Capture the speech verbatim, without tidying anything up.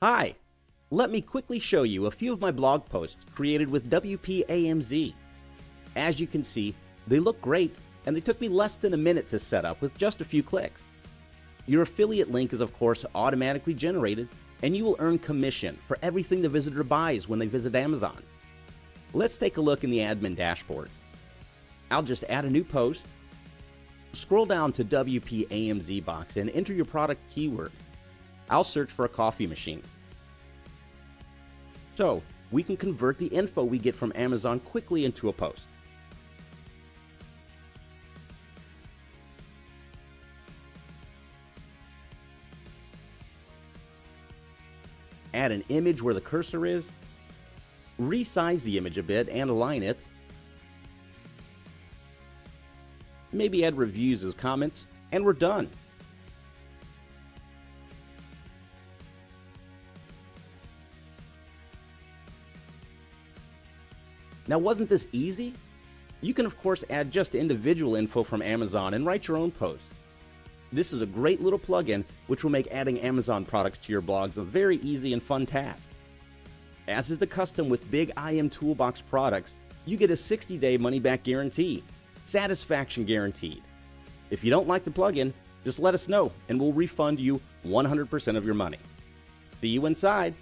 Hi! Let me quickly show you a few of my blog posts created with W P A M Z. As you can see, they look great and they took me less than a minute to set up with just a few clicks. Your affiliate link is of course automatically generated and you will earn commission for everything the visitor buys when they visit Amazon. Let's take a look in the admin dashboard. I'll just add a new post, scroll down to W P A M Z box and enter your product keyword. I'll search for a coffee machine. So we can convert the info we get from Amazon quickly into a post. Add an image where the cursor is, resize the image a bit and align it, maybe add reviews as comments, and we're done. Now, wasn't this easy? You can of course add just individual info from Amazon and write your own post. This is a great little plugin which will make adding Amazon products to your blogs a very easy and fun task. As is the custom with Big I M Toolbox products, you get a sixty day money-back guarantee, satisfaction guaranteed. If you don't like the plugin, just let us know and we'll refund you one hundred percent of your money. See you inside!